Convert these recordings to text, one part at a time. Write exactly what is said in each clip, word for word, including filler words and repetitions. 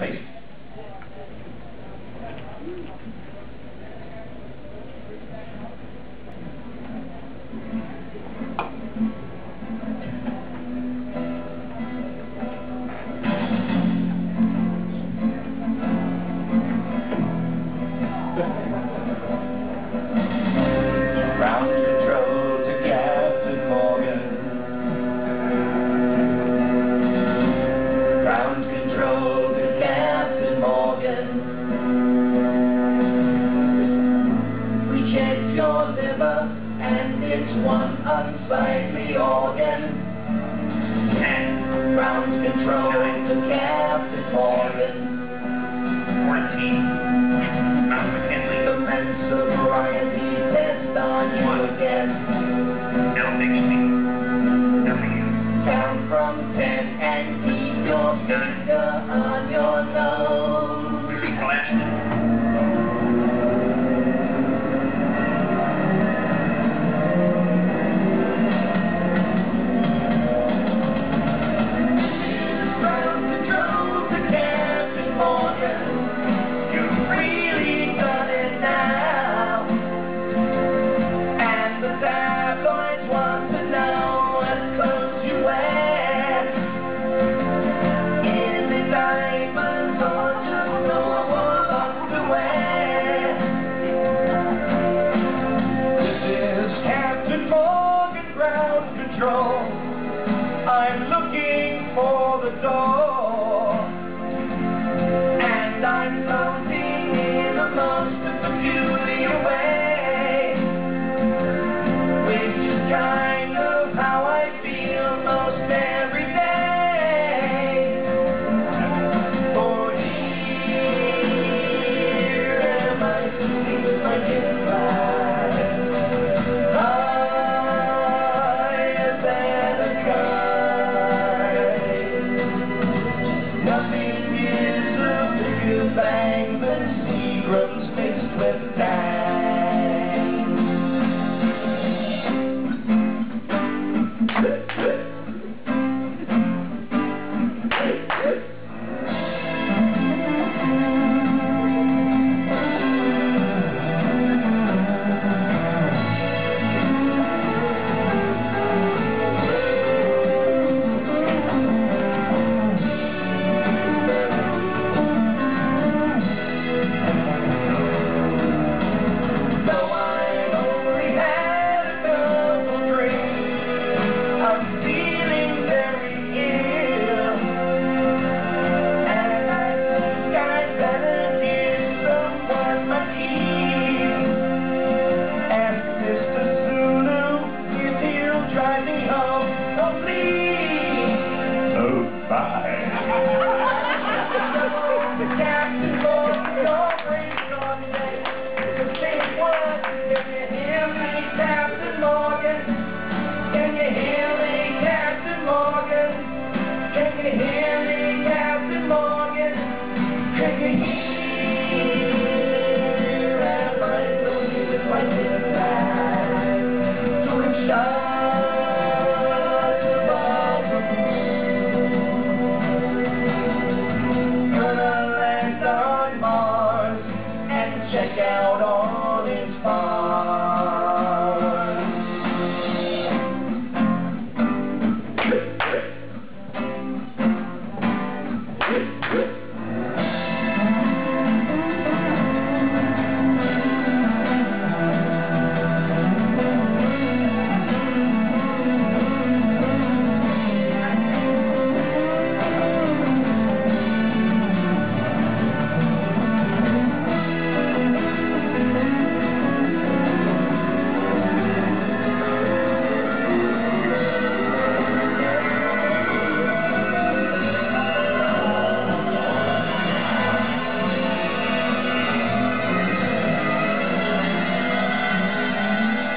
Right. Round the road to Captain Morgan. Round control to Captain Morgan. We checked your liver and it's one unsightly organ. And round control to Captain Morgan. Fourteen. Mount McKinley. The men's sobriety test on you again. L sixteen. W. Count from ten and keep your finger on your nose. Really flashed. I'm looking for the door, and I'm floating in amongst the peculiar way, which is kind of how I feel most every day. For here am I sitting like a fly.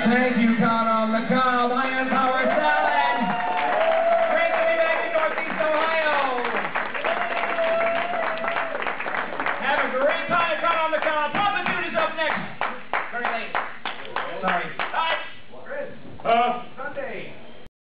Thank you, Corn on the Cob. I am Power Salad. Great to be back in Northeast Ohio. Have a great time, Corn on the Cob. Papa Dude is up next. Very late. Sorry.